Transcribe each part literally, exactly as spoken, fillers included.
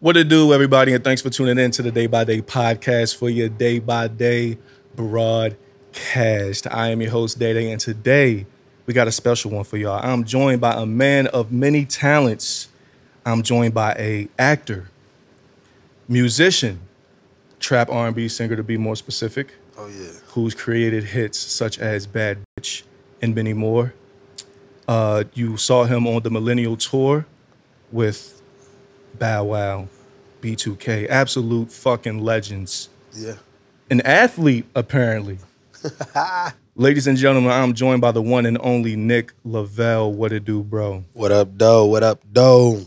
What it do, everybody, and thanks for tuning in to the Day by Day podcast for your Day by Day broadcast. I am your host, Day Day, and today we got a special one for y'all. I'm joined by a man of many talents. I'm joined by a actor, musician, trap R and B singer to be more specific. Oh, yeah. Who's created hits such as Bad Bitch and many more. Uh, you saw him on the Millennial Tour with Bow Wow, B two K, absolute fucking legends. Yeah. An athlete, apparently. Ladies and gentlemen, I'm joined by the one and only Nick Lavelle. What it do, bro? What up, doe? What up, doe?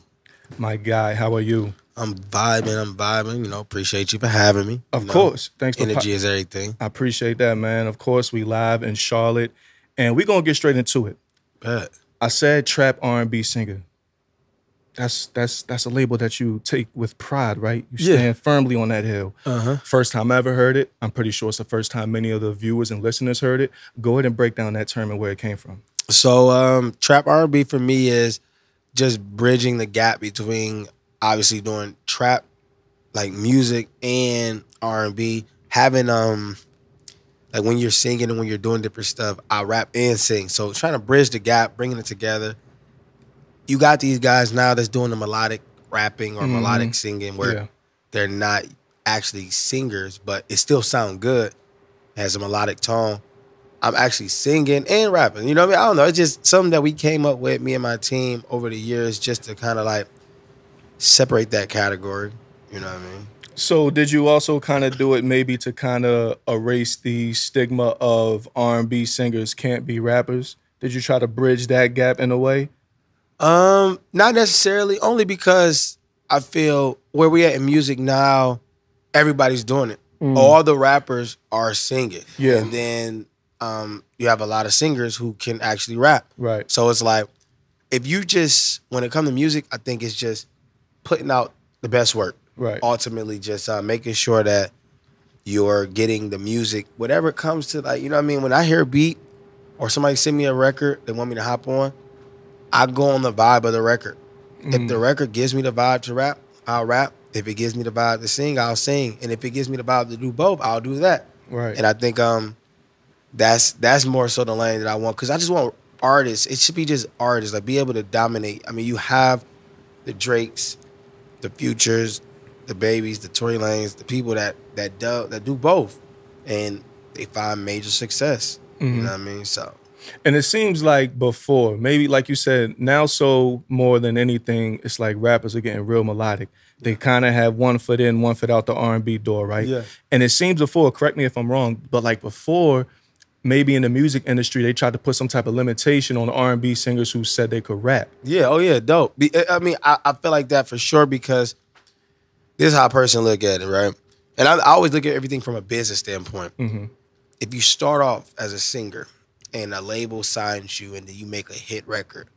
My guy, how are you? I'm vibing, I'm vibing. You know, appreciate you for having me. Of you course. Know, Thanks for energy is everything. I appreciate that, man. Of course, we live in Charlotte, and we're going to get straight into it. Bet. I said trap R and B singer. That's that's that's a label that you take with pride, right? You stand yeah. firmly on that hill. Uh-huh. First time I ever heard it. I'm pretty sure it's the first time many of the viewers and listeners heard it. Go ahead and break down that term and where it came from. So um, trap R and B for me is just bridging the gap between obviously doing trap, like music and R and B. Having, um, like when you're singing and when you're doing different stuff, I rap and sing. So trying to bridge the gap, bringing it together. You got these guys now that's doing the melodic rapping or mm. melodic singing where yeah. they're not actually singers, but it still sounds good. It has a melodic tone. I'm actually singing and rapping. You know what I mean? I don't know. It's just something that we came up with, me and my team, over the years just to kind of like separate that category. You know what I mean? So did you also kind of do it maybe to kind of erase the stigma of R and B singers can't be rappers? Did you try to bridge that gap in a way? Um, not necessarily, only because I feel where we at in music now, everybody's doing it. Mm. All the rappers are singing. Yeah. And then um, you have a lot of singers who can actually rap. Right. So it's like, if you just, when it comes to music, I think it's just putting out the best work. Right. Ultimately just uh, making sure that you're getting the music, whatever it comes to, like, you know what I mean? When I hear a beat or somebody send me a record, they want me to hop on, I go on the vibe of the record. Mm. If the record gives me the vibe to rap, I'll rap. If it gives me the vibe to sing, I'll sing. And if it gives me the vibe to do both, I'll do that. Right. And I think um, that's that's more so the lane that I want, because I just want artists. It should be just artists, like be able to dominate. I mean, you have the Drakes, the Futures, the Babies, the Tory Lanes, the people that that do, that do both, and they find major success. Mm. You know what I mean? So. And it seems like before, maybe like you said, now so more than anything, it's like rappers are getting real melodic. They kind of have one foot in, one foot out the R and B door, right? Yeah. And it seems before, correct me if I'm wrong, but like before, maybe in the music industry, they tried to put some type of limitation on R and B singers who said they could rap. Yeah, oh yeah, dope. I mean, I, I feel like that for sure, because this is how a person look at it, right? And I, I always look at everything from a business standpoint. Mm-hmm. If you start off as a singer, and a label signs you, and then you make a hit record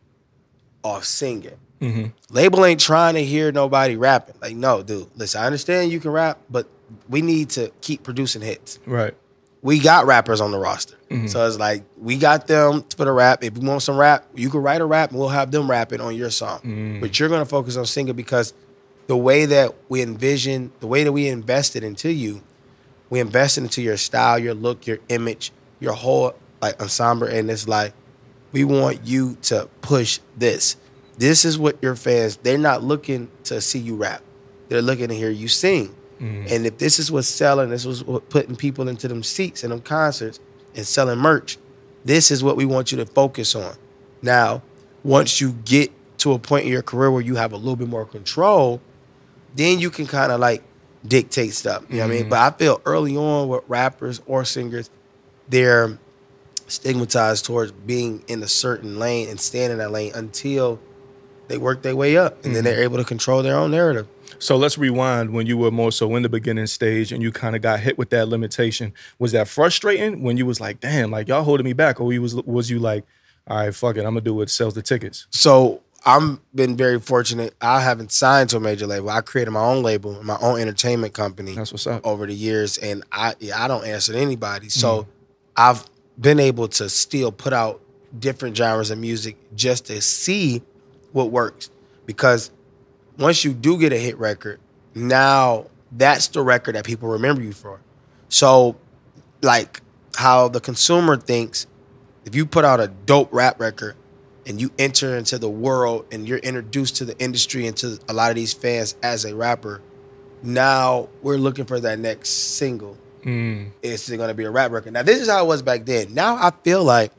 off singing. Mm-hmm. Label ain't trying to hear nobody rapping. Like, no, dude, listen, I understand you can rap, but we need to keep producing hits. Right. We got rappers on the roster. Mm-hmm. So it's like, we got them for the rap. If you want some rap, you can write a rap, and we'll have them rapping on your song. Mm. But you're going to focus on singing, because the way that we envision, the way that we invested into you, we invested into your style, your look, your image, your whole... like ensemble, and it's like, we want you to push this. This is what your fans, they're not looking to see you rap. They're looking to hear you sing. Mm. And if this is what's selling, this is what's putting people into them seats and them concerts and selling merch, this is what we want you to focus on. Now, once you get to a point in your career where you have a little bit more control, then you can kind of like dictate stuff. You know what mm. I mean? But I feel early on with rappers or singers, they're stigmatized towards being in a certain lane and staying in that lane until they work their way up, and mm-hmm. then they're able to control their own narrative. So let's rewind when you were more so in the beginning stage and you kind of got hit with that limitation. Was that frustrating when you was like, damn, like y'all holding me back? Or you was, was you like, all right, fuck it, I'm going to do what sells the tickets? So I've been very fortunate. I haven't signed to a major label. I created my own label, my own entertainment company. That's what's up. Over the years, and I, yeah, I don't answer to anybody. So mm-hmm. I've been able to still put out different genres of music just to see what works. Because once you do get a hit record, now that's the record that people remember you for. So, like how the consumer thinks, if you put out a dope rap record and you enter into the world and you're introduced to the industry and to a lot of these fans as a rapper, now we're looking for that next single. Mm. It's going to be a rap record. Now, this is how it was back then. Now I feel like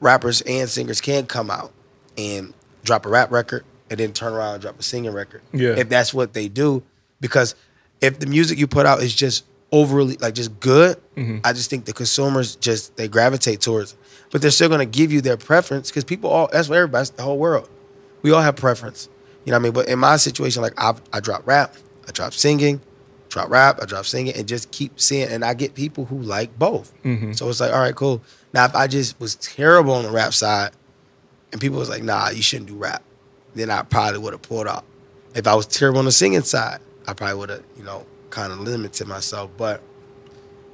rappers and singers can come out and drop a rap record and then turn around and drop a singing record. Yeah. If that's what they do. Because if the music you put out is just overly, like, just good, mm-hmm. I just think the consumers just, they gravitate towards it. But they're still going to give you their preference because people all, that's what everybody, that's the whole world. We all have preference. You know what I mean? But in my situation, like, I, I drop rap, I drop singing, drop rap, I drop singing, and just keep seeing, and I get people who like both. Mm-hmm. So it's like, all right, cool. Now, if I just was terrible on the rap side and people was like, nah, you shouldn't do rap, then I probably would have pulled out. If I was terrible on the singing side, I probably would have, you know, kind of limited myself. But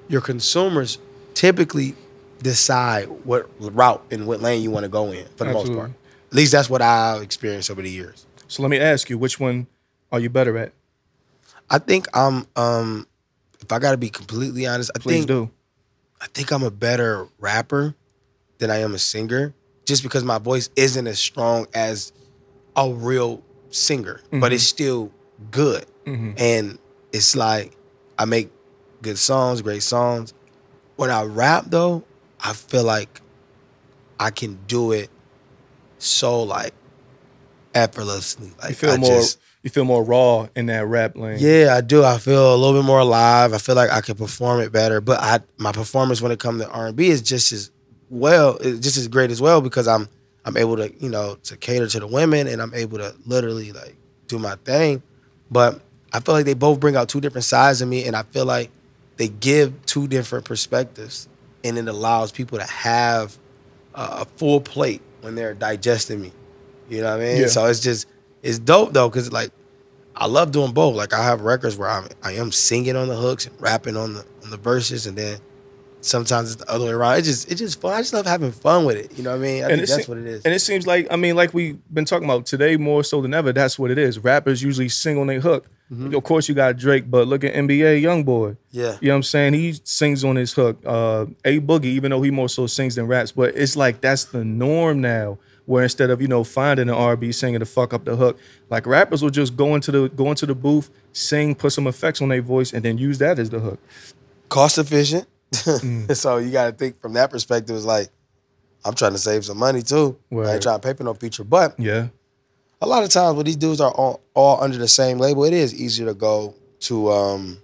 your consumers typically decide what route and what lane you want to go in for the Absolutely. most part. At least that's what I've experienced over the years. So let me ask you, which one are you better at? I think I'm, um, if I got to be completely honest, I Please think, do. I think I'm a better rapper than I am a singer, just because my voice isn't as strong as a real singer, mm-hmm. but it's still good. Mm-hmm. And it's like, I make good songs, great songs. When I rap though, I feel like I can do it so like effortlessly. Like you feel I more, just, you feel more raw in that rap lane. Yeah, I do. I feel a little bit more alive. I feel like I can perform it better. But I, my performance when it comes to R and B is just as well, it's just as great as well, because I'm I'm able to, you know, to cater to the women, and I'm able to literally like do my thing. But I feel like they both bring out two different sides of me, and I feel like they give two different perspectives, and it allows people to have a full plate when they're digesting me. You know what I mean? Yeah. So it's just, it's dope though, because like, I love doing both. Like I have records where I'm, I am singing on the hooks and rapping on the on the verses, and then sometimes it's the other way around. It's just, it's just fun. I just love having fun with it. You know what I mean? I and think that's what it is. And it seems like, I mean, like we've been talking about today more so than ever, that's what it is. Rappers usually sing on their hook. Mm-hmm. Of course you got Drake, but look at N B A Youngboy. Yeah. You know what I'm saying? He sings on his hook. Uh, A Boogie, even though he more so sings than raps, but it's like that's the norm now, where instead of, you know, finding an R and B singer to fuck up the hook, like rappers will just go into the go into the booth, sing, put some effects on their voice, and then use that as the hook. Cost efficient. Mm. So you got to think from that perspective, it's like, I'm trying to save some money too. Right. I ain't trying to pay for no feature. But yeah, a lot of times when these dudes are all, all under the same label, it is easier to go to, um,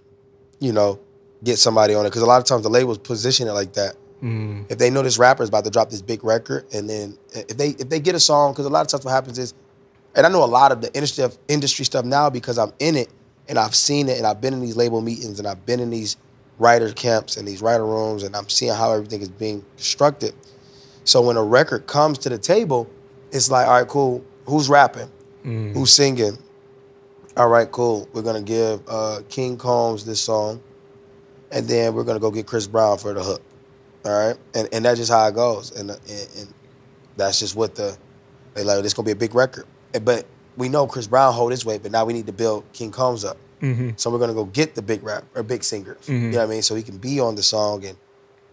you know, get somebody on it. Because a lot of times the labels position it like that. Mm. If they know this rapper is about to drop this big record, and then if they if they get a song, because a lot of times what happens is, and I know a lot of the industry industry stuff now because I'm in it and I've seen it and I've been in these label meetings and I've been in these writer camps and these writer rooms, and I'm seeing how everything is being constructed. So when a record comes to the table, it's like, all right, cool, who's rapping? Mm. Who's singing? All right, cool, we're gonna give uh, King Combs this song, and then we're gonna go get Chris Brown for the hook. All right, and and that's just how it goes, and, and and that's just what the they like. It's gonna be a big record, but we know Chris Brown hold his weight. But now we need to build King Combs up, mm-hmm. so we're gonna go get the big rap or big singer. Mm-hmm. You know what I mean? So he can be on the song, and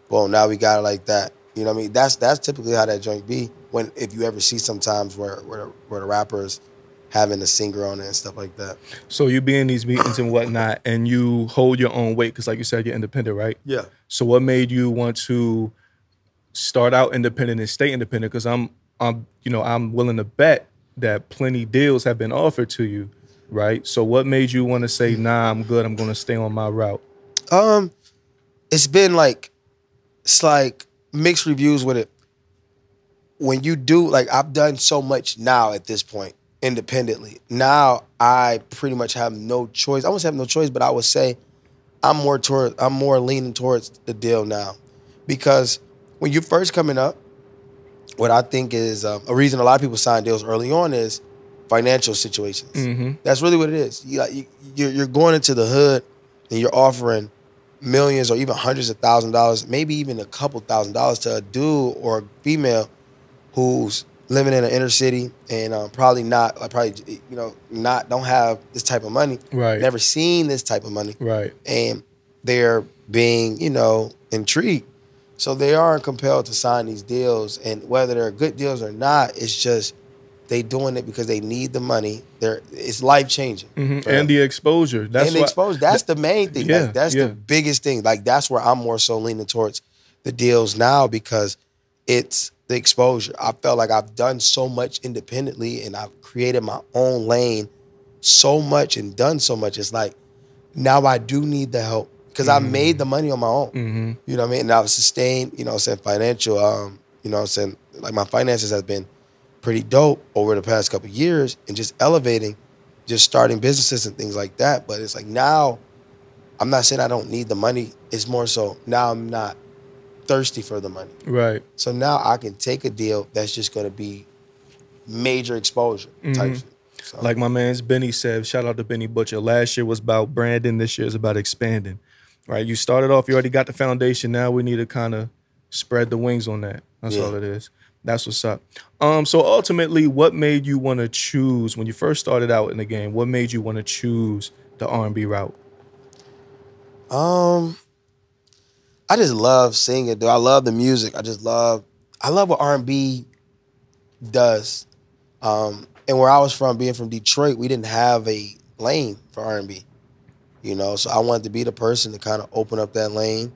boom, now we got it like that. You know what I mean? That's that's typically how that joint be. When if you ever see sometimes where where where the rappers having a singer on it and stuff like that. So you be in these meetings and whatnot, and you hold your own weight, because like you said, you're independent, right? Yeah. So what made you want to start out independent and stay independent? Because I'm, I'm, you know, I'm willing to bet that plenty deals have been offered to you, right? So what made you want to say, nah, I'm good, I'm going to stay on my route? Um, it's been like, it's like mixed reviews with it. When you do, like I've done so much now at this point, independently. Now I pretty much have no choice. I wouldn't have no choice, but I would say I'm more toward, I'm more leaning towards the deal now, because when you're first coming up, what I think is um, a reason a lot of people sign deals early on is financial situations. Mm-hmm. That's really what it is. You, you, you're going into the hood and you're offering millions or even hundreds of thousands of dollars, maybe even a couple thousand dollars to a dude or a female who's living in an inner city and um, probably not, like probably, you know, not, don't have this type of money. Right. Never seen this type of money. Right. And they're being, you know, intrigued. So they are compelled to sign these deals, and whether they're good deals or not, it's just they doing it because they need the money. They're, it's life-changing. Mm-hmm. And the exposure. That's and the why, exposure. That's the main thing. Yeah, like, that's yeah. the biggest thing. Like, that's where I'm more so leaning towards the deals now, because it's the exposure. I felt like I've done so much independently and I've created my own lane so much and done so much. It's like, now I do need the help. Because mm-hmm. I made the money on my own. Mm-hmm. You know what I mean? And I've sustained, you know what I'm saying, financial, um, you know what I'm saying, like my finances have been pretty dope over the past couple of years, and just elevating, just starting businesses and things like that. But it's like now, I'm not saying I don't need the money. It's more so now I'm not thirsty for the money. Right. So now I can take a deal that's just going to be major exposure mm-hmm. type shit. So. Like my man's Benny said, shout out to Benny Butcher. Last year was about branding. This year is about expanding. Right, you started off, you already got the foundation. Now we need to kind of spread the wings on that. That's yeah. all it is. That's what's up. Um, so ultimately, what made you want to choose, when you first started out in the game, what made you want to choose the R and B route? Um, I just love singing, dude. I love the music. I just love, I love what R and B does. Um, and where I was from, being from Detroit, we didn't have a lane for R and B. You know, so I wanted to be the person to kind of open up that lane,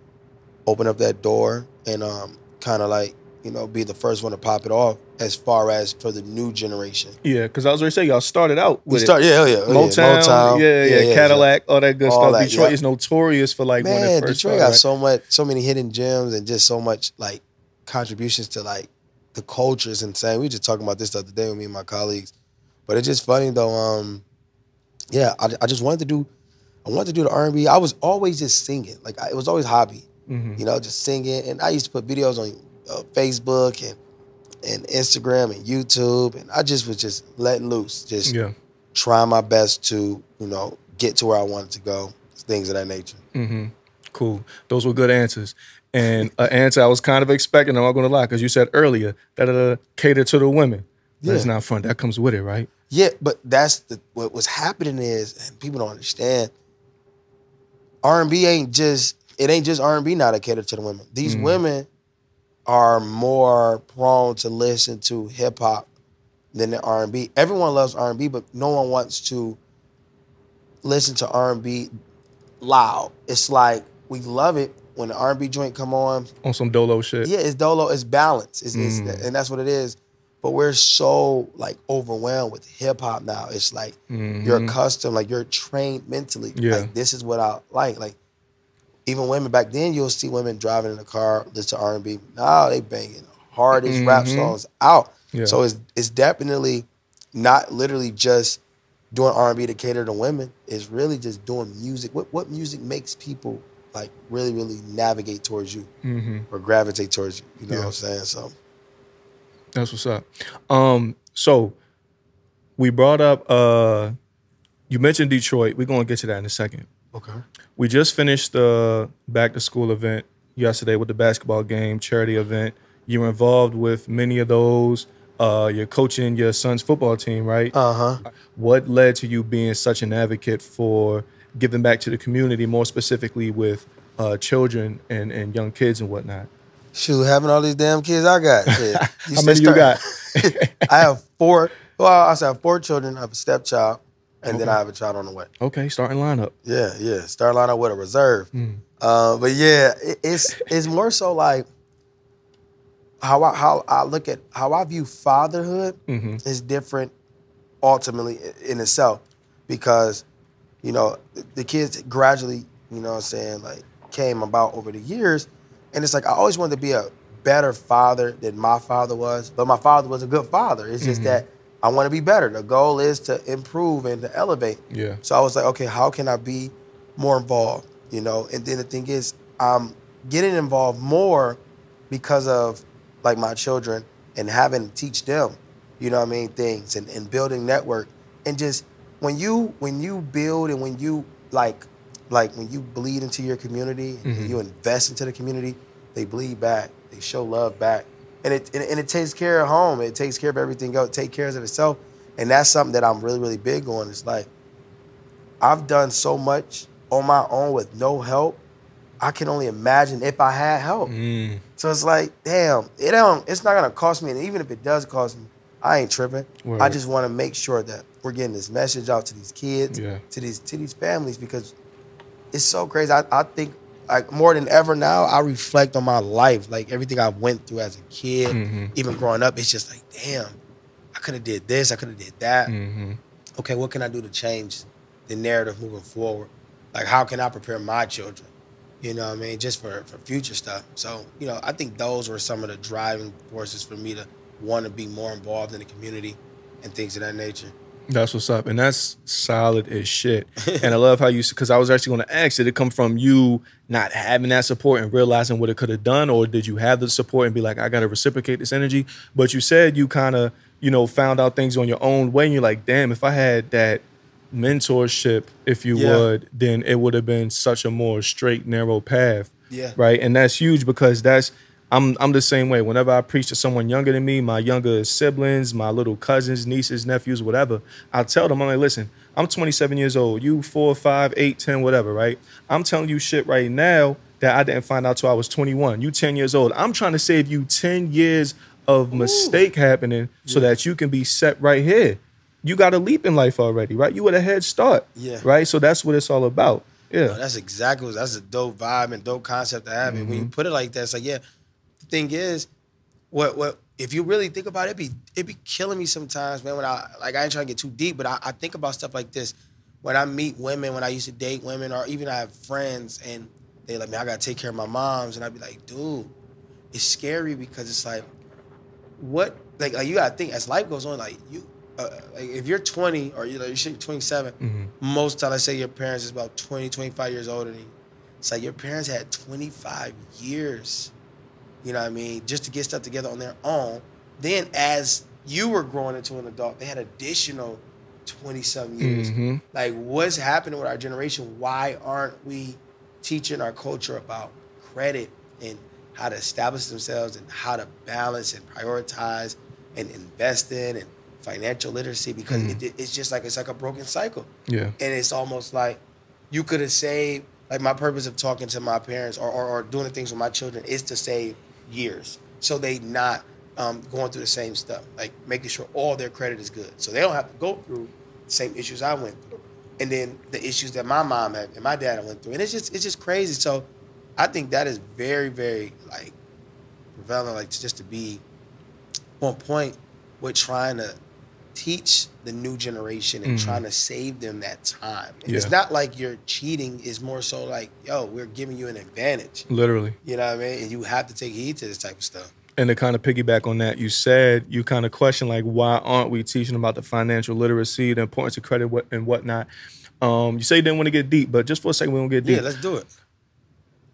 open up that door, and um, kind of like, you know, be the first one to pop it off as far as for the new generation. Yeah, because I was already saying, y'all started out with start, it. Yeah, hell yeah. Motown, Motown yeah, yeah, yeah, Cadillac, yeah. all that good all stuff. That, Detroit yeah. is notorious for like, man, when it first Detroit started, got right? so much, so many hidden gems and just so much like contributions to like the culture. It's insane. We were just talking about this the other day with me and my colleagues. But it's just funny though. Um, yeah, I, I just wanted to do. I wanted to do the R and B. I was always just singing. Like, I, it was always hobby, mm-hmm. you know, just singing. And I used to put videos on uh, Facebook and, and Instagram and YouTube. And I just was just letting loose, just yeah. trying my best to, you know, get to where I wanted to go, things of that nature. Mm-hmm. Cool. Those were good answers. And an answer I was kind of expecting, I'm not going to lie, because you said earlier, that cater to the women. Yeah. That's not fun. That comes with it, right? Yeah, but that's the, what was happening is, and people don't understand, R and B ain't just, it ain't just R and B now that catered to the women. These mm. women are more prone to listen to hip-hop than the R and B. Everyone loves R and B, but no one wants to listen to R and B loud. It's like, we love it when the R and B joint come on. On some dolo shit. Yeah, it's dolo, it's balance, it's, mm. it's, and that's what it is. But we're so like overwhelmed with hip-hop now. It's like mm-hmm. you're accustomed, like you're trained mentally. Yeah. Like this is what I like. Like even women back then, you'll see women driving in the car, listen to R and B. Now they banging the hardest mm-hmm. rap songs out. Yeah. So it's it's definitely not literally just doing R and B to cater to women. It's really just doing music. What what music makes people like really, really navigate towards you mm-hmm. or gravitate towards you? You know yeah. what I'm saying? So. That's what's up. Um, so we brought up, uh, you mentioned Detroit. We're going to get to that in a second. Okay. We just finished the back-to-school event yesterday with the basketball game, charity event. You were involved with many of those. Uh, you're coaching your son's football team, right? Uh-huh. What led to you being such an advocate for giving back to the community, more specifically with uh, children and, and young kids and whatnot? Shoot, having all these damn kids I got. Shit. How many you got? I have four. Well, I also have four children. I have a stepchild, and okay. then I have a child on the way. Okay, starting lineup. Yeah, yeah, starting lineup with a reserve. Mm. Uh, but yeah, it, it's it's more so like how I, how I look at how I view fatherhood mm-hmm. is different ultimately in itself, because you know the kids gradually, you know what I'm saying, like came about over the years. And it's like, I always wanted to be a better father than my father was, but my father was a good father. It's just mm-hmm. that I want to be better. The goal is to improve and to elevate. Yeah. So I was like, okay, how can I be more involved? You know, and then the thing is, I'm getting involved more because of like my children and having to teach them, you know what I mean, things and, and building network. And just when you when you build and when you like, Like when you bleed into your community, mm-hmm. and you invest into the community, they bleed back, they show love back. and it and, and it takes care of home. It takes care of everything else. It takes care of itself. And that's something that I'm really, really big on. It's like, I've done so much on my own with no help. I can only imagine if I had help. Mm. So it's like, damn, it don't, it's not gonna cost me. And even if it does cost me, I ain't tripping. Word. I just wanna make sure that we're getting this message out to these kids, yeah. to these to these families, because it's so crazy. I, I think like more than ever now, I reflect on my life, like everything I went through as a kid, mm-hmm. even growing up. It's just like, damn, I could have did this, I could have did that. Mm-hmm. Okay, what can I do to change the narrative moving forward? Like, how can I prepare my children? You know what I mean? Just for, for future stuff. So, you know, I think those were some of the driving forces for me to want to be more involved in the community and things of that nature. That's what's up. And that's solid as shit. And I love how you, because I was actually going to ask, did it come from you not having that support and realizing what it could have done? Or did you have the support and be like, I got to reciprocate this energy? But you said you kind of, you know, found out things on your own way. And you're like, damn, if I had that mentorship, if you yeah. would, then it would have been such a more straight, narrow path. Yeah. Right. And that's huge, because that's, I'm I'm the same way. Whenever I preach to someone younger than me, my younger siblings, my little cousins, nieces, nephews, whatever, I tell them, I'm like, listen, I'm twenty-seven years old. You four, five, eight, ten, whatever, right? I'm telling you shit right now that I didn't find out till I was twenty-one. You ten years old. I'm trying to save you ten years of mistake Ooh. happening, yeah. so that you can be set right here. You got a leap in life already, right? You had a head start, yeah. right? So that's what it's all about. Yeah, no, that's exactly what, that's a dope vibe and dope concept to have. Mm-hmm. And when you put it like that, it's like, yeah. The thing is, what what if you really think about it, it be it be killing me sometimes, man. When I like, I ain't trying to get too deep, but I, I think about stuff like this when I meet women, when I used to date women, or even I have friends, and they like, man, I gotta take care of my moms, and I'd be like, dude, it's scary, because it's like, what like, like you gotta think as life goes on, like you. Uh, like if you're twenty or you're twenty-seven, mm-hmm. most times I say your parents is about twenty, twenty-five years older than you. It's like your parents had twenty-five years, you know what I mean, just to get stuff together on their own. Then as you were growing into an adult, they had additional twenty-something years. Mm-hmm. Like, what's happening with our generation? Why aren't we teaching our culture about credit and how to establish themselves and how to balance and prioritize and invest in and financial literacy, because mm. it, it's just like, it's like a broken cycle. Yeah. And it's almost like you could have saved, like my purpose of talking to my parents or, or, or doing the things with my children is to save years. So they not um, going through the same stuff, like making sure all their credit is good. So they don't have to go through the same issues I went through. And then the issues that my mom had and my dad went through. And it's just, it's just crazy. So I think that is very, very like prevalent, like just to be on point with trying to teach the new generation and mm. trying to save them that time. And yeah. it's not like you're cheating. It's more so like, yo, we're giving you an advantage. Literally. You know what I mean? And you have to take heed to this type of stuff. And to kind of piggyback on that, you said, you kind of question, like, why aren't we teaching about the financial literacy, the importance of credit and whatnot? Um, you say you didn't want to get deep, but just for a second, we don't get deep. Yeah, let's do it.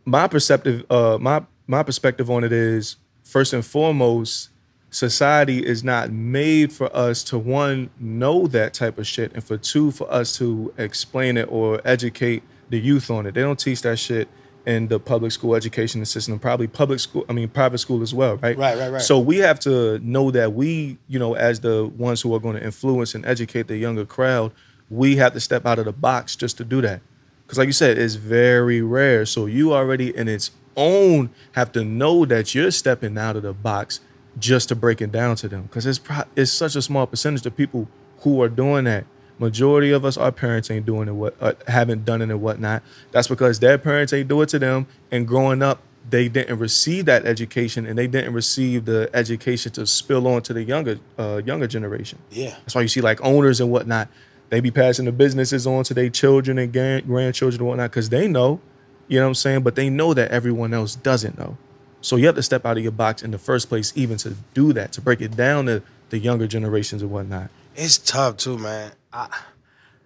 My perceptive, uh, my my perspective on it is, first and foremost, society is not made for us to, one, know that type of shit, and for two, for us to explain it or educate the youth on it. They don't teach that shit in the public school education system, probably public school, I mean, private school as well, right? Right, right, right. So we have to know that we, you know, as the ones who are going to influence and educate the younger crowd, we have to step out of the box just to do that. Because like you said, it's very rare. So you already in its own have to know that you're stepping out of the box just to break it down to them, because it's pro it's such a small percentage of people who are doing that. Majority of us, our parents ain't doing it, what uh, haven't done it and whatnot. That's because their parents ain't do it to them, and growing up, they didn't receive that education, and they didn't receive the education to spill on to the younger uh, younger generation. Yeah, that's why you see like owners and whatnot, they be passing the businesses on to their children and grandchildren and whatnot, because they know, you know what I'm saying, but they know that everyone else doesn't know. So you have to step out of your box in the first place, even to do that, to break it down to the younger generations and whatnot. It's tough too, man. I,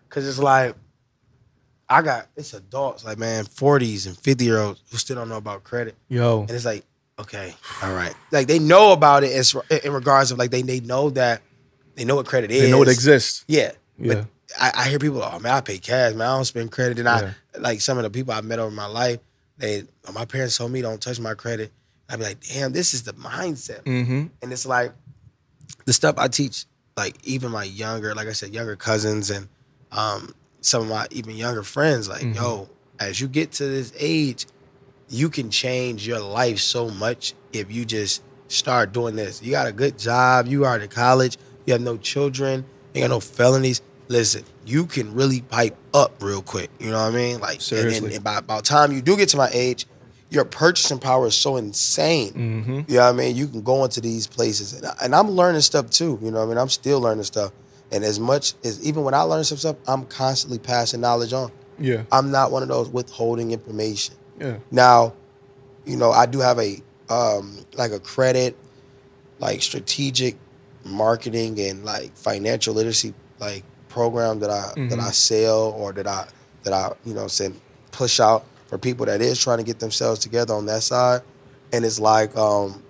Cause it's like, I got, it's adults, like, man, forties and fifty year olds who still don't know about credit. Yo. And it's like, okay, all right. Like they know about it as, in regards of like, they, they know that, they know what credit is. They know it exists. Yeah. Yeah. But I, I hear people, oh man, I pay cash, man, I don't spend credit. And yeah. I, like some of the people I've met over my life, they, my parents told me don't touch my credit. I'd be like, damn, this is the mindset. Mm-hmm. And it's like the stuff I teach, like even my younger, like I said, younger cousins and um, some of my even younger friends, like, mm-hmm. yo, as you get to this age, you can change your life so much if you just start doing this. You got a good job. You are in college. You have no children. You got no felonies. Listen, you can really pipe up real quick. You know what I mean? Like, seriously. And, and, and by, by the time you do get to my age, your purchasing power is so insane. Mm-hmm. You know what I mean? You can go into these places. And, I, and I'm learning stuff too. You know what I mean? I'm still learning stuff. And as much as, even when I learn some stuff, I'm constantly passing knowledge on. Yeah. I'm not one of those withholding information. Yeah. Now, you know, I do have a, um, like a credit, like strategic marketing and like financial literacy, like program that I, mm-hmm. that I sell or that I, that I, you know, send, push out for people that is trying to get themselves together on that side. And it's like, um,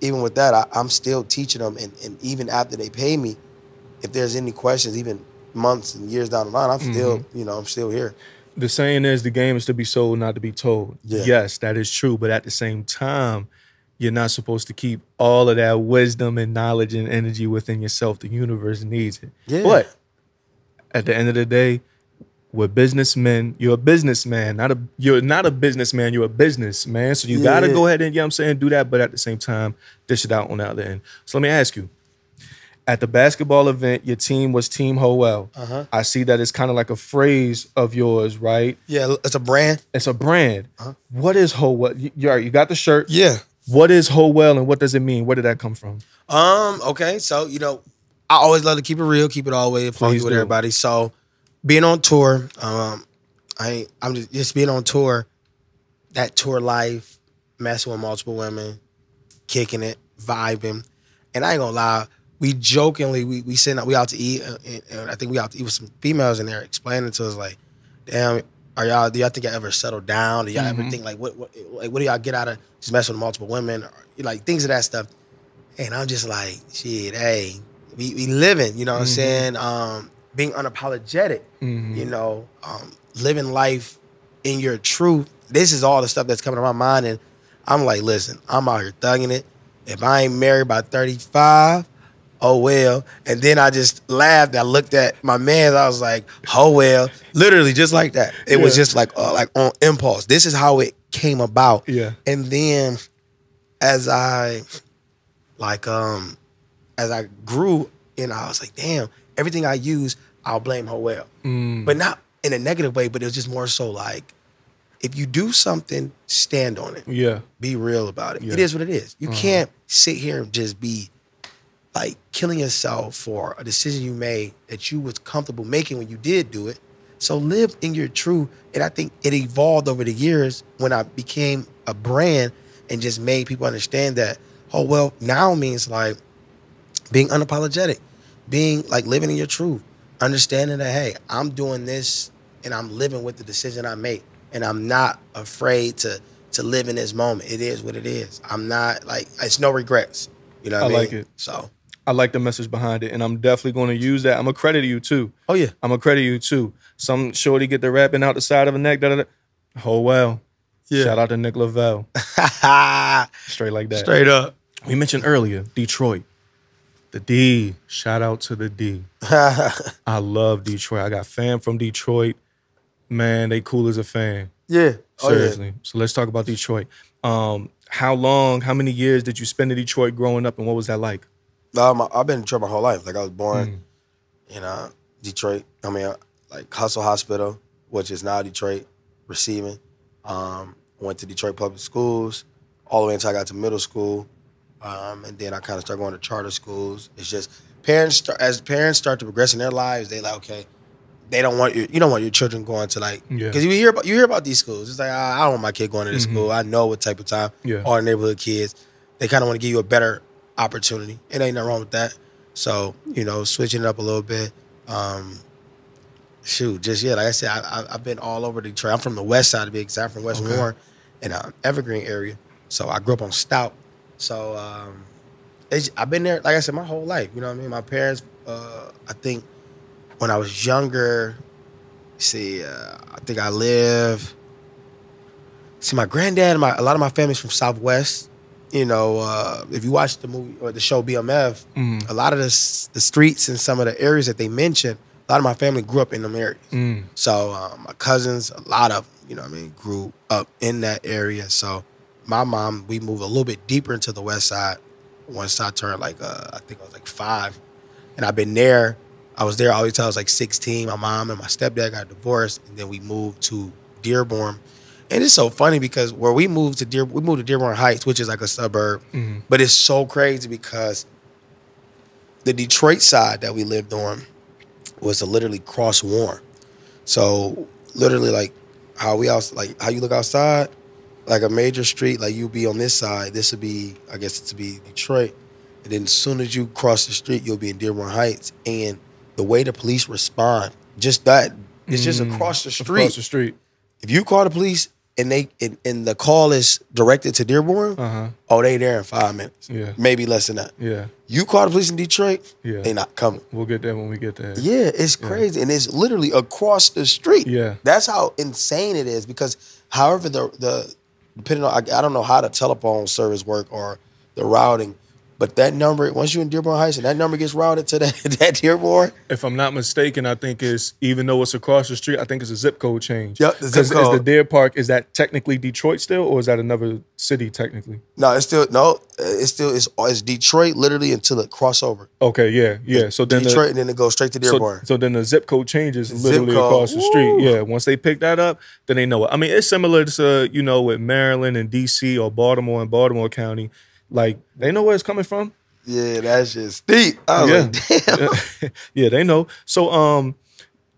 even with that, I, I'm still teaching them. And, and even after they pay me, if there's any questions, even months and years down the line, I'm still, mm-hmm. you know, I'm still here. The saying is the game is to be sold, not to be told. Yeah. Yes, that is true. But at the same time, you're not supposed to keep all of that wisdom and knowledge and energy within yourself. The universe needs it. Yeah. But at the end of the day, we're businessmen. You're a businessman. Not a, you're not a businessman. You're a businessman. So you yeah. got to go ahead and, you know what I'm saying, do that. But at the same time, dish it out on the other end. So let me ask you. At the basketball event, your team was Team Hoewell. Uh-huh. I see that it's kind of like a phrase of yours, right? Yeah, it's a brand. It's a brand. Uh-huh. What is Hoewell? You, you got the shirt. Yeah. What is Hoewell and what does it mean? Where did that come from? Um. Okay, so, you know, I always love to keep it real, keep it all the way funky with everybody. So being on tour, um, I, I'm just, just being on tour, that tour life, messing with multiple women, kicking it, vibing. And I ain't gonna lie, we jokingly, we we sitting out, we out to eat, and, and I think we out to eat with some females in there, explaining to us like, "Damn, are y'all? Do y'all think y'all ever settle down? Do y'all mm-hmm. ever think like, what, what, like, what do y'all get out of just messing with multiple women, or, like things of that stuff?" And I'm just like, "Shit, hey, we, we living, you know what mm-hmm. I'm saying? Um, being unapologetic, mm-hmm. you know, um, living life in your truth. This is all the stuff that's coming to my mind, and I'm like, listen, I'm out here thugging it. If I ain't married by thirty-five." Oh, well. And then I just laughed. I looked at my man. I was like, oh, well. Literally just like that. It yeah. was just like uh, like on impulse. This is how it came about. Yeah. And then as I like um as I grew, and I was like, damn, everything I use, I'll blame Hoewell. Mm. But not in a negative way, but it was just more so like, if you do something, stand on it. Yeah. Be real about it. Yeah. It is what it is. You uh-huh. can't sit here and just be like killing yourself for a decision you made that you was comfortable making when you did do it. So live in your truth. And I think it evolved over the years when I became a brand and just made people understand that, oh, well, now means like being unapologetic, being like living in your truth, understanding that, hey, I'm doing this and I'm living with the decision I make. And I'm not afraid to, to live in this moment. It is what it is. I'm not like, it's no regrets. You know what I mean? I like it. So. I like the message behind it, and I'm definitely going to use that. I'm going to credit you, too. Oh, yeah. I'm going to credit you, too. Some shorty get the rapping out the side of her neck. Da, da, da. Oh, well. Yeah. Shout out to Nick Lavelle. Straight like that. Straight up. We mentioned earlier, Detroit. The D. Shout out to the D. I love Detroit. I got fam from Detroit. Man, they cool as a fan. Yeah. Seriously. Oh, yeah. So let's talk about Detroit. Um, how long, how many years did you spend in Detroit growing up, and what was that like? Um, I've been in Detroit my whole life. Like, I was born mm. in uh, Detroit. I mean, like, Hustle Hospital, which is now Detroit Receiving. Um, went to Detroit Public Schools all the way until I got to middle school. Um, and then I kind of started going to charter schools. It's just, parents start, as parents start to progress in their lives, they like, okay, they don't want your, you don't want your children going to, like, because yeah. you hear about, you hear about these schools. It's like, I don't want my kid going to this mm-hmm. school. I know what type of time. Yeah. All the neighborhood kids, they kind of want to give you a better opportunity. It ain't nothing wrong with that. So, you know, switching it up a little bit. Um, shoot, just, yeah, like I said, I, I, I've been all over Detroit. I'm from the west side, to be exact. I'm from West okay. Warren in uh, Evergreen area. So I grew up on Stout. So um, it's, I've been there, like I said, my whole life. You know what I mean? My parents, uh, I think when I was younger, see, uh, I think I live, see, my granddad, and my, a lot of my family's from Southwest. you know, uh, if you watch the movie or the show B M F, mm. a lot of the, the streets and some of the areas that they mentioned, a lot of my family grew up in them areas. Mm. So um, my cousins, a lot of them, you know what I mean, grew up in that area. So my mom, we moved a little bit deeper into the west side once I turned like, uh, I think I was like five. And I've been there. I was there all the time. I was like sixteen. My mom and my stepdad got divorced. And then we moved to Dearborn. And it's so funny because where we moved to Dearborn, we moved to Dearborn Heights, which is like a suburb. Mm-hmm. But it's so crazy because the Detroit side that we lived on was to literally cross Warren. So literally like how we out, like how you look outside, like a major street, like you'll be on this side. This would be, I guess it would be Detroit. And then as soon as you cross the street, you'll be in Dearborn Heights. And the way the police respond, just that, it's mm, just across the street. Across the street. If you call the police and they and, and the call is directed to Dearborn, uh-huh. oh, they there in five minutes. Yeah. Maybe less than that. Yeah. You call the police in Detroit, yeah. they not coming. We'll get there when we get there. Yeah, it's crazy. Yeah. And it's literally across the street. Yeah. That's how insane it is because however the, the depending on, I, I don't know how the telephone service work or the routing, but that number, once you're in Dearborn Heights and that number gets routed to that, that Dearborn? If I'm not mistaken, I think it's, even though it's across the street, I think it's a zip code change. Yep, the zip code. Is the Deer Park, is that technically Detroit still or is that another city technically? No, it's still, no, it's still, it's, it's Detroit literally until the crossover. Okay, yeah, yeah. So then Detroit the, and then it goes straight to Dearborn. So, so then the zip code changes zip literally code. across the street. Woo. Yeah, once they pick that up, then they know it. I mean, it's similar to, you know, with Maryland and D C or Baltimore and Baltimore County. Like, they know where it's coming from. Yeah, that's just deep. I was yeah. like, damn. yeah, they know. So, um,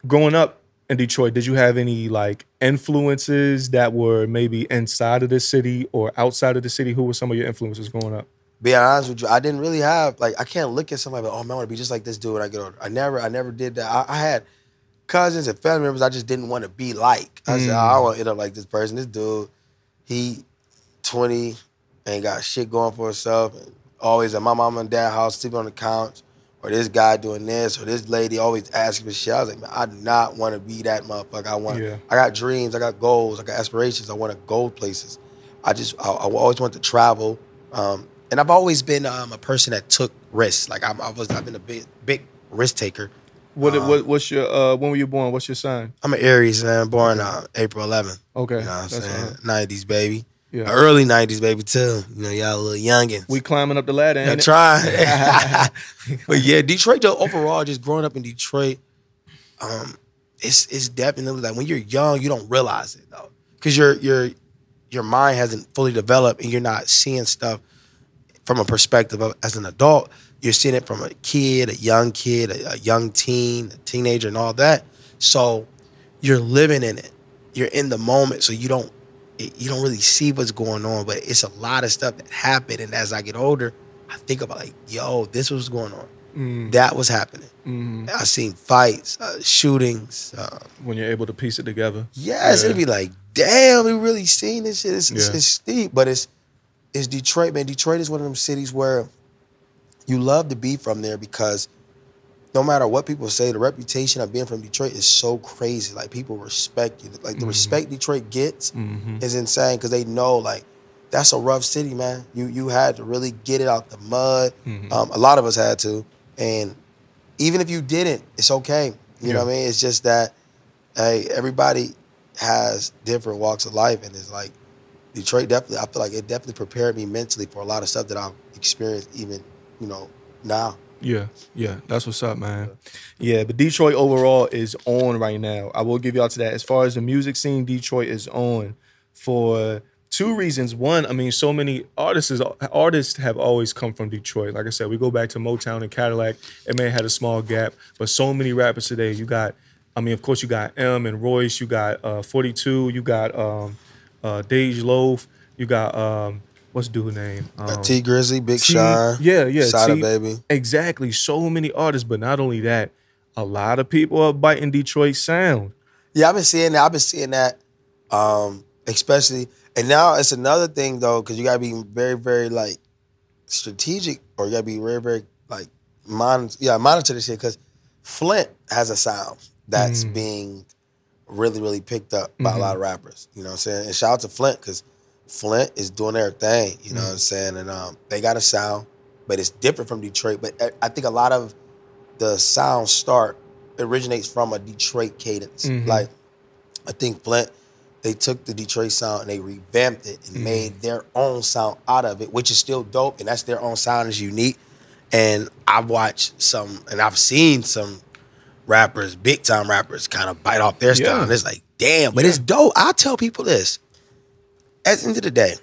growing up in Detroit, did you have any, like, influences that were maybe inside of the city or outside of the city? Who were some of your influences growing up? Be honest with you, I didn't really have, like, I can't look at somebody, like, oh, man, I want to be just like this dude when I get older. I never, I never did that. I, I had cousins and family members I just didn't want to be like. I mm. said, oh, I want to end up like this person. This dude, he twenty... and got shit going for himself. Always at my mom and dad's house, sleeping on the couch, or this guy doing this, or this lady always asking for shit. I was like, man, I do not want to be that motherfucker. I want, yeah. I got dreams, I got goals, I got aspirations. I want to go places. I just, I, I always want to travel. Um, and I've always been um, a person that took risks. Like I'm, I was, I've been a big, big risk taker. What, um, what, what's your, uh, when were you born? What's your sign? I'm an Aries, man. Born uh, April eleventh. Okay, you know what I'm saying? Right. nineties baby. Yeah. Early nineties, baby, too. You know, y'all little youngins. We climbing up the ladder, ain't it? Trying. But yeah, Detroit, though, overall, just growing up in Detroit, um, it's it's definitely like when you're young, you don't realize it though, because your your your mind hasn't fully developed and you're not seeing stuff from a perspective of as an adult. You're seeing it from a kid, a young kid, a, a young teen, a teenager, and all that. So you're living in it. You're in the moment, so you don't. It, you don't really see what's going on, but it's a lot of stuff that happened. And as I get older, I think about like, yo, this was going on. Mm. That was happening. Mm. I've seen fights, uh, shootings. Um, when you're able to piece it together. Yes, yeah. It'd be like, damn, we really seen this shit. It's, yeah. it's, it's steep, but it's, it's Detroit, man. Detroit is one of them cities where you love to be from there because no matter what people say, the reputation of being from Detroit is so crazy. Like, people respect you. Like, the mm-hmm. respect Detroit gets mm-hmm. is insane because they know, like, that's a rough city, man. You you had to really get it out the mud. Mm-hmm. Um, a lot of us had to. And even if you didn't, it's okay. You yeah. know what I mean? It's just that, hey, everybody has different walks of life. And it's like, Detroit definitely, I feel like it definitely prepared me mentally for a lot of stuff that I've experienced even, you know, now. Yeah, yeah, that's what's up, man. Yeah, but Detroit overall is on right now. I will give y'all to that. As far as the music scene, Detroit is on for two reasons. One, I mean, so many artists is, artists have always come from Detroit. Like I said, we go back to Motown and Cadillac. It may have had a small gap, but so many rappers today. You got, I mean, of course, you got M and Royce. You got uh, forty-two. You got um, uh, Dej Loaf. You got... Um, What's dude's name? Um, T Grizzly, Big Sean. Yeah, yeah. Sada Baby. Exactly. So many artists, but not only that, a lot of people are biting Detroit sound. Yeah, I've been seeing that. I've been seeing that, um, especially. And now it's another thing, though, because you got to be very, very, like, strategic, or you got to be very, very, like, monitor, yeah, monitor this shit, because Flint has a sound that's mm. being really, really picked up by mm-hmm. a lot of rappers. You know what I'm saying? And shout out to Flint, because Flint is doing their thing, you know mm-hmm. what I'm saying? And um, they got a sound, but it's different from Detroit. But I think a lot of the sound start originates from a Detroit cadence. Mm-hmm. Like, I think Flint, they took the Detroit sound and they revamped it and mm-hmm. made their own sound out of it, which is still dope, and that's their own sound is unique. And I've watched some, and I've seen some rappers, big time rappers, kind of bite off their yeah. style. And it's like, damn, but yeah. it's dope. I'll tell people this. At the end of the day,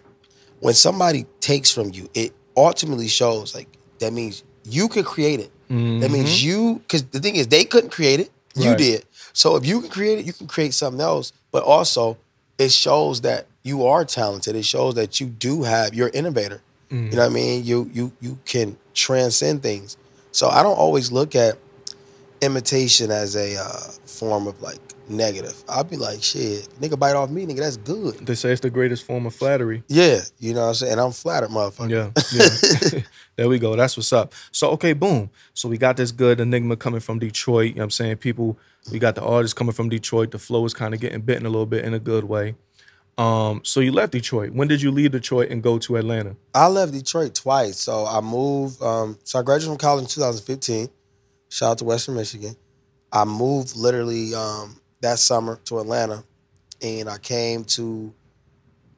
when somebody takes from you, it ultimately shows, like, that means you could create it. Mm-hmm. That means you, because the thing is, they couldn't create it. You right. did. So if you can create it, you can create something else. But also, it shows that you are talented. It shows that you do have, you're an innovator. Mm-hmm. You know what I mean? You, you, you can transcend things. So I don't always look at imitation as a uh, form of, like, negative. I'll be like, shit, nigga bite off me, nigga, that's good. They say it's the greatest form of flattery. Yeah, you know what I'm saying? And I'm flattered, motherfucker. Yeah, yeah. There we go. That's what's up. So, okay, boom. So we got this good enigma coming from Detroit. You know what I'm saying? People, we got the artists coming from Detroit. The flow is kind of getting bitten a little bit in a good way. Um, so you left Detroit. When did you leave Detroit and go to Atlanta? I left Detroit twice. So I moved, um, so I graduated from college in two thousand fifteen. Shout out to Western Michigan. I moved literally um, that summer to Atlanta, and I came to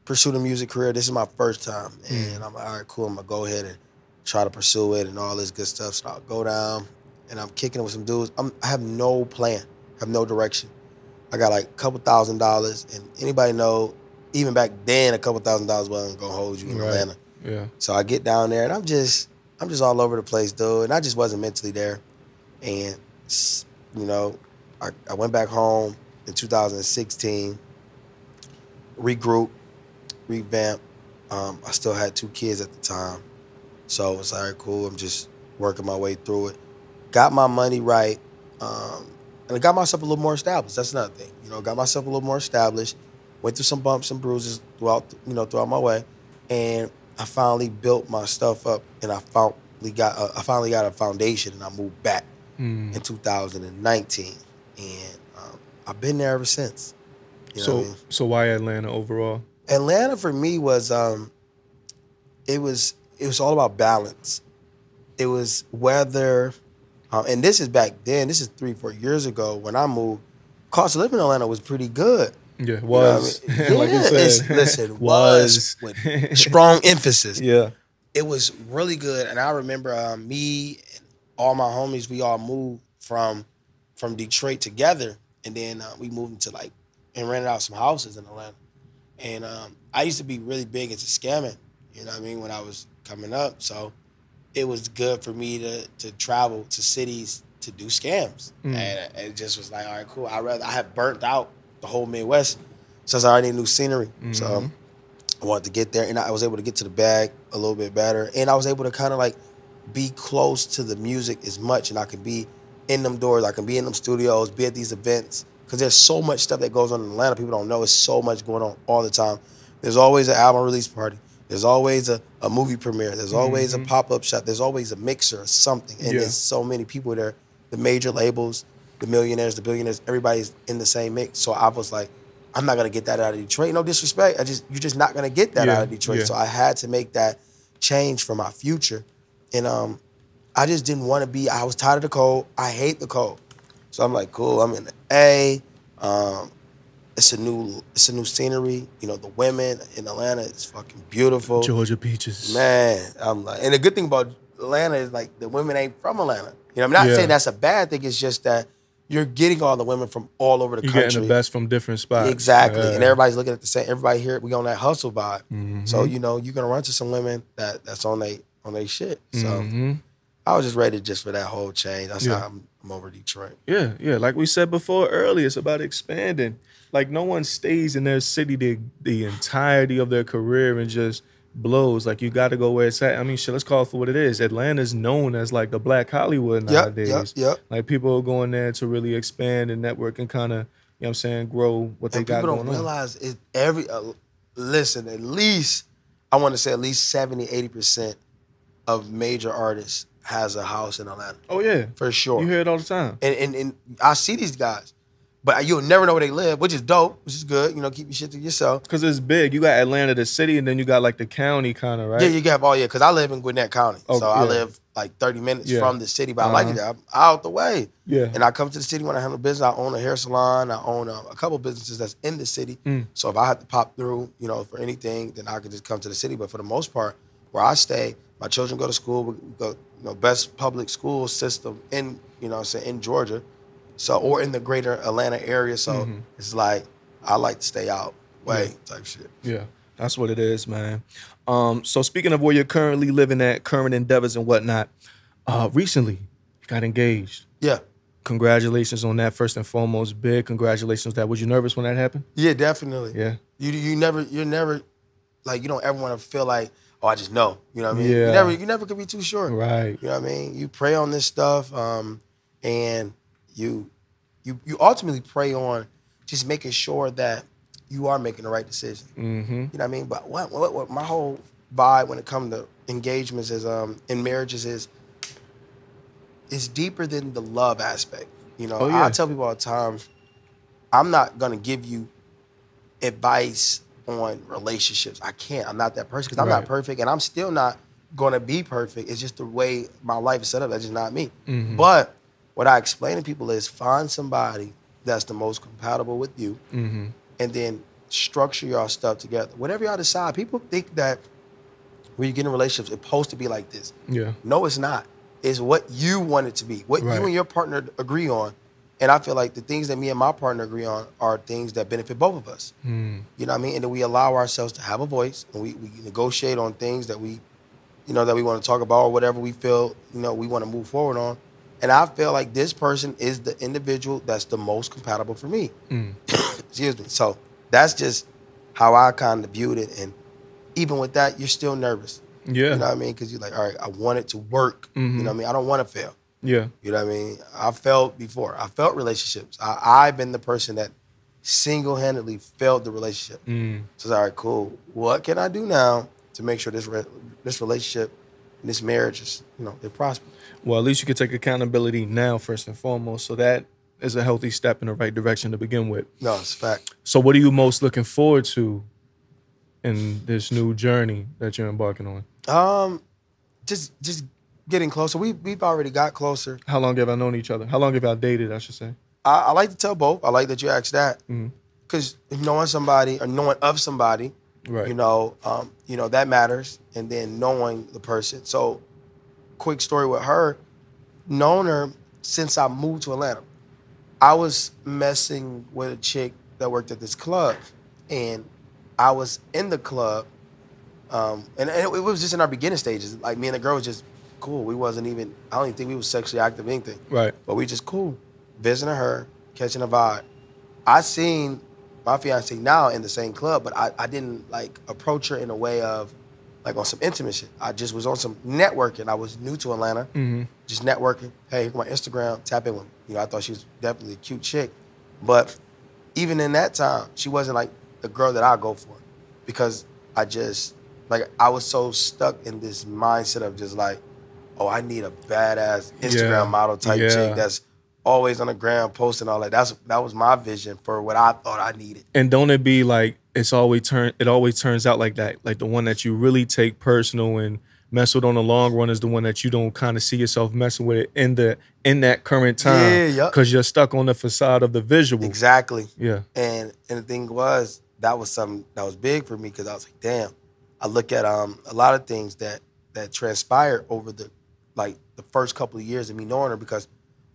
pursue the music career. This is my first time, and I'm like, all right, cool, I'm gonna go ahead and try to pursue it and all this good stuff. So I'll go down, and I'm kicking it with some dudes. I'm, I have no plan, I have no direction. I got like a couple thousand dollars, and anybody know, even back then, a couple thousand dollars wasn't gonna hold you in right. Atlanta. Yeah. So I get down there, and I'm just, I'm just all over the place, dude, and I just wasn't mentally there. And, you know, I, I went back home in two thousand sixteen, regrouped, revamped. Um, I still had two kids at the time. So it was like, all right, cool, I'm just working my way through it. Got my money right, um, and I got myself a little more established. That's another thing. You know, got myself a little more established, went through some bumps and bruises throughout, you know, throughout my way. And I finally built my stuff up, and I finally got a, I finally got a foundation, and I moved back. Mm. In two thousand nineteen, and um, I've been there ever since. You know so, what I mean? So why Atlanta overall? Atlanta for me was um, it was it was all about balance. It was whether, um, and this is back then. This is three, four years ago when I moved. Cost of living in Atlanta was pretty good. Yeah, was you know what I mean? Like yeah, you said. Listen, was, was with strong emphasis. Yeah, it was really good, and I remember uh, me. All my homies, we all moved from from Detroit together, and then uh, we moved into like and rented out some houses in Atlanta. And um, I used to be really big into scamming, you know what I mean, when I was coming up. So it was good for me to to travel to cities to do scams, mm. and it just was like, all right, cool. I rather I had burnt out the whole Midwest since I already knew scenery, mm-hmm. so I wanted to get there, and I was able to get to the bag a little bit better, and I was able to kind of like. Be close to the music as much, and I can be in them doors, I can be in them studios, be at these events, because there's so much stuff that goes on in Atlanta. People don't know it's so much going on all the time. There's always an album release party. There's always a, a movie premiere. There's always mm-hmm. a pop-up shop. There's always a mixer or something, and yeah. there's so many people there. The major labels, the millionaires, the billionaires, everybody's in the same mix. So I was like, I'm not going to get that out of Detroit. No disrespect. I just You're just not going to get that yeah. out of Detroit. Yeah. So I had to make that change for my future. And um, I just didn't want to be, I was tired of the cold. I hate the cold. So I'm like, cool, I'm in the A. Um, it's a new it's a new scenery. You know, the women in Atlanta is fucking beautiful. Georgia beaches. Man, I'm like, and the good thing about Atlanta is like the women ain't from Atlanta. You know, I'm not yeah. saying that's a bad thing. It's just that you're getting all the women from all over the you're country. You're getting the best from different spots. Exactly. Uh, and everybody's looking at the same, everybody here, we on that hustle vibe. Mm-hmm. So, you know, you're going to run to some women that that's on they. on their shit. So mm-hmm. I was just ready just for that whole change. That's yeah. how I'm, I'm over Detroit. Yeah, yeah. Like we said before earlier, it's about expanding. Like no one stays in their city the, the entirety of their career and just blows. Like you got to go where it's at. I mean, shit, let's call it for what it is. Atlanta's known as like the Black Hollywood nowadays. Yep, yep, yep. Like people are going there to really expand and network and kind of, you know what I'm saying, grow what they and got going on. People don't realize it, every, uh, listen, at least, I want to say at least seventy, eighty percent of major artists has a house in Atlanta. Oh yeah. For sure. You hear it all the time. And and, and I see these guys. But you'll never know where they live, which is dope, which is good. You know, keep your shit to yourself. Because it's big. You got Atlanta, the city, and then you got, like, the county kind of, right? Yeah, you got, oh, yeah, because I live in Gwinnett County. Oh, so yeah. I live, like, thirty minutes yeah. from the city, but uh-huh. I like it. I'm out the way. Yeah. And I come to the city when I handle business. I own a hair salon. I own a, a couple businesses that's in the city. Mm. So if I have to pop through, you know, for anything, then I could just come to the city. But for the most part, where I stay, my children go to school. We go, you know, best public school system in, you know what I'm saying, in Georgia. So, or in the greater Atlanta area. So mm-hmm. it's like, I like to stay out way yeah. type shit. Yeah, that's what it is, man. Um, so speaking of where you're currently living at, current endeavors and whatnot, uh, recently you got engaged. Yeah. Congratulations on that, first and foremost. Big congratulations on that. Was you nervous when that happened? Yeah, definitely. Yeah. You you never, you're never, like, you don't ever want to feel like, oh, I just know. You know what I mean? Yeah. You never, you never could be too sure. Right. You know what I mean? You pray on this stuff um, and... You, you, you ultimately pray on just making sure that you are making the right decision. Mm-hmm. You know what I mean? But what, what, what my whole vibe when it comes to engagements is, um, and marriages is, it's deeper than the love aspect. You know, oh, yeah. I tell people all the time, I'm not gonna give you advice on relationships. I can't. I'm not that person because I'm right. not perfect, and I'm still not gonna be perfect. It's just the way my life is set up. That's just not me. Mm-hmm. But what I explain to people is find somebody that's the most compatible with you mm-hmm. and then structure y'all stuff together. Whatever y'all decide, people think that when you get in relationships, it's supposed to be like this. Yeah. No, it's not. It's what you want it to be, what right. you and your partner agree on. And I feel like the things that me and my partner agree on are things that benefit both of us. Mm. You know what I mean? And then we allow ourselves to have a voice and we, we negotiate on things that we, you know, that we want to talk about or whatever we feel, you know, we want to move forward on. And I feel like this person is the individual that's the most compatible for me. Mm. Excuse me. So that's just how I kind of viewed it. And even with that, you're still nervous. Yeah. You know what I mean? Because you're like, all right, I want it to work. Mm-hmm. You know what I mean? I don't want to fail. Yeah. You know what I mean? I failed before. I failed relationships. I, I've been the person that single-handedly failed the relationship. Mm. So it's all right, cool. What can I do now to make sure this re- this relationship and this marriage is, you know, it prospers? Well, at least you can take accountability now, first and foremost. So that is a healthy step in the right direction to begin with. No, it's a fact. So what are you most looking forward to in this new journey that you're embarking on? Um, just just getting closer. We, we've already got closer. How long have I known each other? How long have I dated, I should say? I, I like to tell both. I like that you asked that. Because mm-hmm. knowing somebody or knowing of somebody, right. you know, um, you know, that matters. And then knowing the person. So... quick story with her, known her since I moved to Atlanta. I was messing with a chick that worked at this club, and I was in the club, um, and, and it, it was just in our beginning stages. Like, me and the girl was just cool. We wasn't even, I don't even think we was sexually active or anything. Right. But we just cool, visiting her, catching a vibe. I seen my fiancée now in the same club, but I, I didn't, like, approach her in a way of, like, on some intimate shit. I just was on some networking. I was new to Atlanta, mm-hmm. just networking. Hey, my Instagram, tap in with me. You know, I thought she was definitely a cute chick. But even in that time, she wasn't like the girl that I go for because I just, like, I was so stuck in this mindset of just like, oh, I need a badass Instagram yeah. model type yeah. chick that's always on the ground posting all that. That's, that was my vision for what I thought I needed. And don't it be like, It's always turn. It always turns out like that. Like the one that you really take personal and mess with on the long run is the one that you don't kind of see yourself messing with in the in that current time. Yeah, yeah. Because you're stuck on the facade of the visual. Exactly. Yeah. And and the thing was, that was something that was big for me because I was like, damn. I look at um a lot of things that that transpired over the like the first couple of years of me knowing her because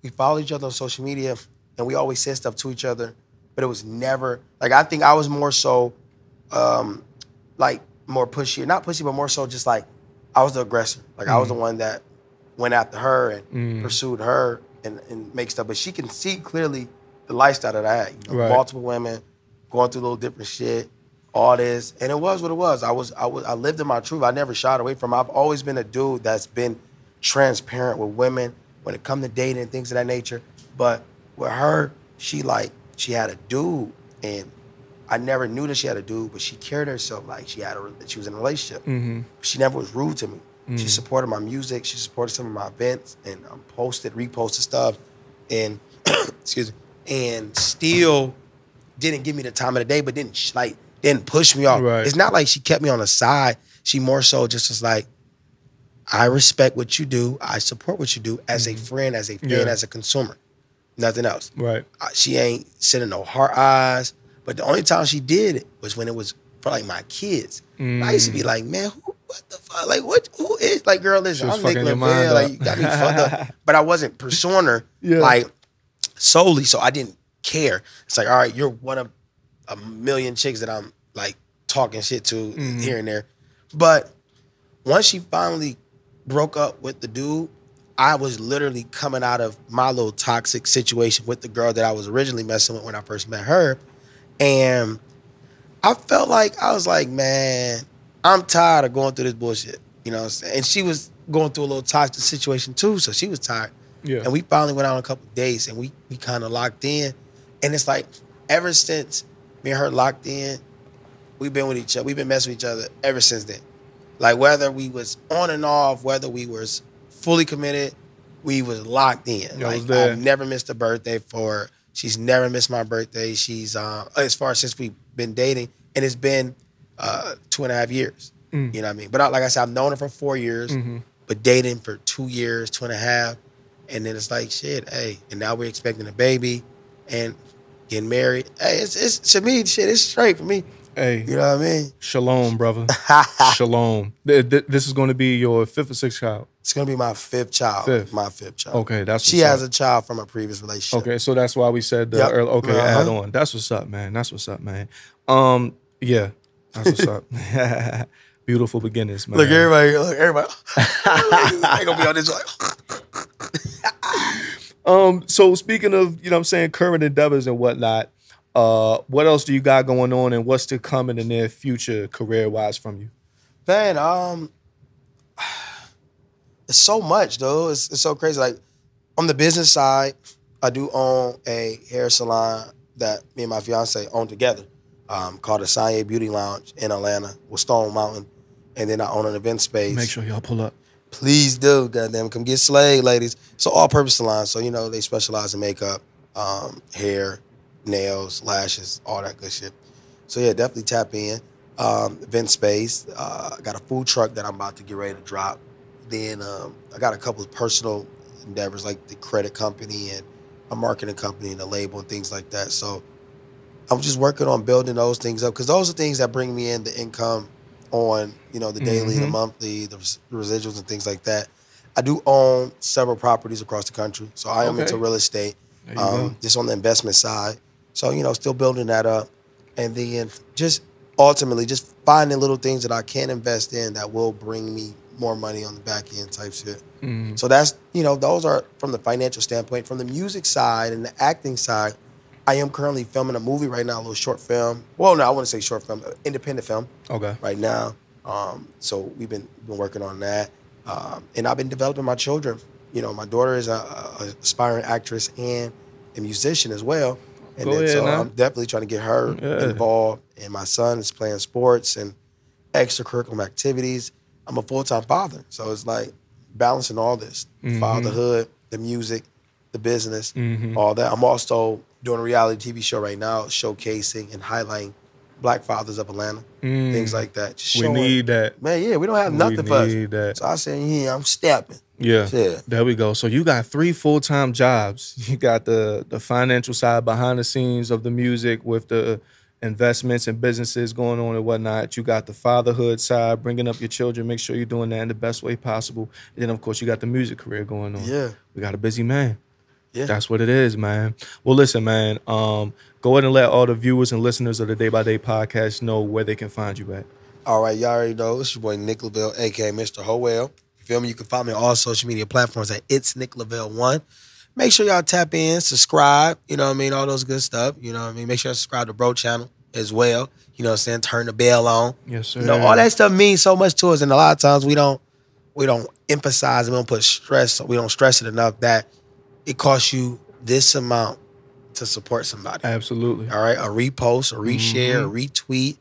we followed each other on social media and we always said stuff to each other. But it was never, like, I think I was more so, um, like, more pushy. Not pushy, but more so just, like, I was the aggressor. Like, mm. I was the one that went after her and mm. pursued her and, and make stuff. But she can see clearly the lifestyle that I had. You know, right. Multiple women, going through a little different shit, all this. And it was what it was. I was, I was, I lived in my truth. I never shied away from it. I've always been a dude that's been transparent with women when it comes to dating and things of that nature. But with her, she, like, she had a dude, and I never knew that she had a dude, but she carried herself like she had a, she was in a relationship. Mm-hmm. She never was rude to me. Mm-hmm. She supported my music. She supported some of my events, and um, posted, reposted stuff, and excuse me. and still didn't give me the time of the day, but didn't like didn't push me off. Right. It's not like she kept me on the side. She more so just was like, I respect what you do. I support what you do as a friend, as a fan, yeah. as a consumer. Nothing else. Right. She ain't sending no hard eyes. But the only time she did it was when it was for like my kids. Mm. I used to be like, man, who, what the fuck? Like, what? Who is? Like, girl, listen, I'm Nick Lavelle. Like, you got me fucked up. But I wasn't pursuing her yeah. like solely, so I didn't care. It's like, all right, you're one of a million chicks that I'm like talking shit to mm. here and there. But once she finally broke up with the dude, I was literally coming out of my little toxic situation with the girl that I was originally messing with when I first met her. And I felt like, I was like, man, I'm tired of going through this bullshit. You know what I'm saying? And she was going through a little toxic situation too, so she was tired. Yeah. And we finally went out a couple of days and we, we kind of locked in. And it's like, ever since me and her locked in, we've been with each other. We've been messing with each other ever since then. Like, whether we was on and off, whether we was fully committed, we was locked in. Like, I've never missed a birthday for her. She's never missed my birthday. She's uh, as far as since we've been dating, and it's been uh, two and a half years. Mm. You know what I mean? But I, like I said, I've known her for four years, mm-hmm. but dating for two years, two and a half, and then it's like shit. Hey, and now we're expecting a baby and getting married. Hey, it's, it's to me, shit. It's straight for me. Hey, you know what I mean? Shalom, brother. Shalom. This is going to be your fifth or sixth child? It's going to be my fifth child. Fifth. My fifth child. Okay, that's what's She up. has a child from a previous relationship. Okay, so that's why we said the yep. early, okay, uh-huh. add on. That's what's up, man. That's what's up, man. Um, yeah, that's what's up. Beautiful beginnings, man. Look, everybody, look, everybody. I ain't going to be on this like. um, so speaking of, you know what I'm saying, current endeavors and whatnot, Uh, what else do you got going on, and what's to come in the near future, career-wise, from you? Man, um, it's so much, though. It's, it's so crazy. Like, on the business side, I do own a hair salon that me and my fiance own together, um, called the Sanye Beauty Lounge in Atlanta with Stone Mountain, and then I own an event space. Make sure y'all pull up. Please do, goddamn, come get slayed, ladies. It's an all-purpose salon, so you know they specialize in makeup, um, hair, nails, lashes, all that good shit. So yeah, definitely tap in. Um, event space. Uh, I got a food truck that I'm about to get ready to drop. Then um, I got a couple of personal endeavors like the credit company and a marketing company and a label and things like that. So I'm just working on building those things up because those are things that bring me in the income on, you know, the daily, mm-hmm. the monthly, the residuals and things like that. I do own several properties across the country. So I am okay. into real estate, um, just on the investment side. So, you know, still building that up. And then just ultimately just finding little things that I can invest in that will bring me more money on the back end type shit. Mm. So that's, you know, those are from the financial standpoint. From the music side and the acting side, I am currently filming a movie right now, a little short film. Well, no, I wouldn't say short film, independent film. Okay. Right now. Um, so we've been, been working on that. Um, and I've been developing my children. You know, my daughter is an aspiring actress and a musician as well. And then, so now. I'm definitely trying to get her yeah. involved. And my son is playing sports and extracurricular activities. I'm a full-time father. So it's like balancing all this. Mm-hmm. Fatherhood, the music, the business, mm-hmm. all that. I'm also doing a reality T V show right now showcasing and highlighting Black fathers of Atlanta, mm. things like that. Showing, we need that. Man, yeah, we don't have nothing for us. We need that. So I said, yeah, I'm stepping. Yeah, yeah, there we go. So you got three full-time jobs. You got the, the financial side behind the scenes of the music with the investments and businesses going on and whatnot. You got the fatherhood side, bringing up your children, make sure you're doing that in the best way possible. And then, of course, you got the music career going on. Yeah. We got a busy man. Yeah. That's what it is, man. Well, listen, man, um, go ahead and let all the viewers and listeners of the Day by Day podcast know where they can find you at. All right, y'all already know. It's your boy Nick Lavelle, a k a. Mister Hoewell. Feel me? You can find me on all social media platforms at It's Nick Lavelle one. Make sure y'all tap in, subscribe, you know what I mean? All those good stuff, you know what I mean? Make sure you subscribe to Bro Channel as well. You know what I'm saying? Turn the bell on. Yes, sir. You know, all that stuff means so much to us, and a lot of times we don't we don't emphasize and we don't put stress, we don't stress it enough that it costs you this amount to support somebody. Absolutely. All right? A repost, a reshare, mm-hmm. a retweet,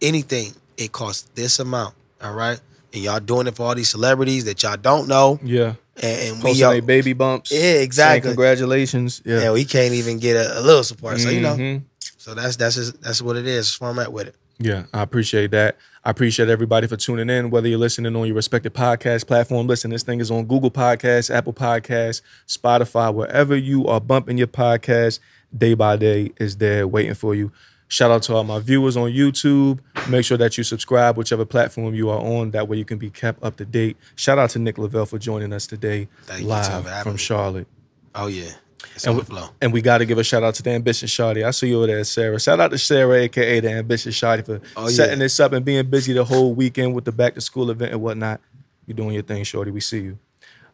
anything. It costs this amount, all right? And y'all doing it for all these celebrities that y'all don't know. Yeah. And, and we all, baby bumps. Yeah, exactly. Saying congratulations. Yeah. And we can't even get a, a little support. So, mm-hmm. you know, so that's that's just, that's what it is. That's where I'm at with it. Yeah, I appreciate that. I appreciate everybody for tuning in, whether you're listening on your respective podcast platform. Listen, this thing is on Google Podcasts, Apple Podcasts, Spotify, wherever you are bumping your podcast, Day by Day is there waiting for you. Shout out to all my viewers on YouTube. Make sure that you subscribe, whichever platform you are on. That way you can be kept up to date. Shout out to Nick Lavelle for joining us today. Thank live you from Charlotte. Oh, yeah. It's and, we, and we got to give a shout out to the ambitious shawty. I see you over there, Sarah. Shout out to Sarah, A K A the ambitious shawty, for oh, setting yeah. this up and being busy the whole weekend with the back to school event and whatnot. You're doing your thing, shorty. We see you.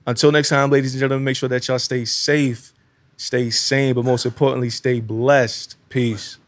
Until next time, ladies and gentlemen, make sure that y'all stay safe, stay sane, but most importantly, stay blessed. Peace.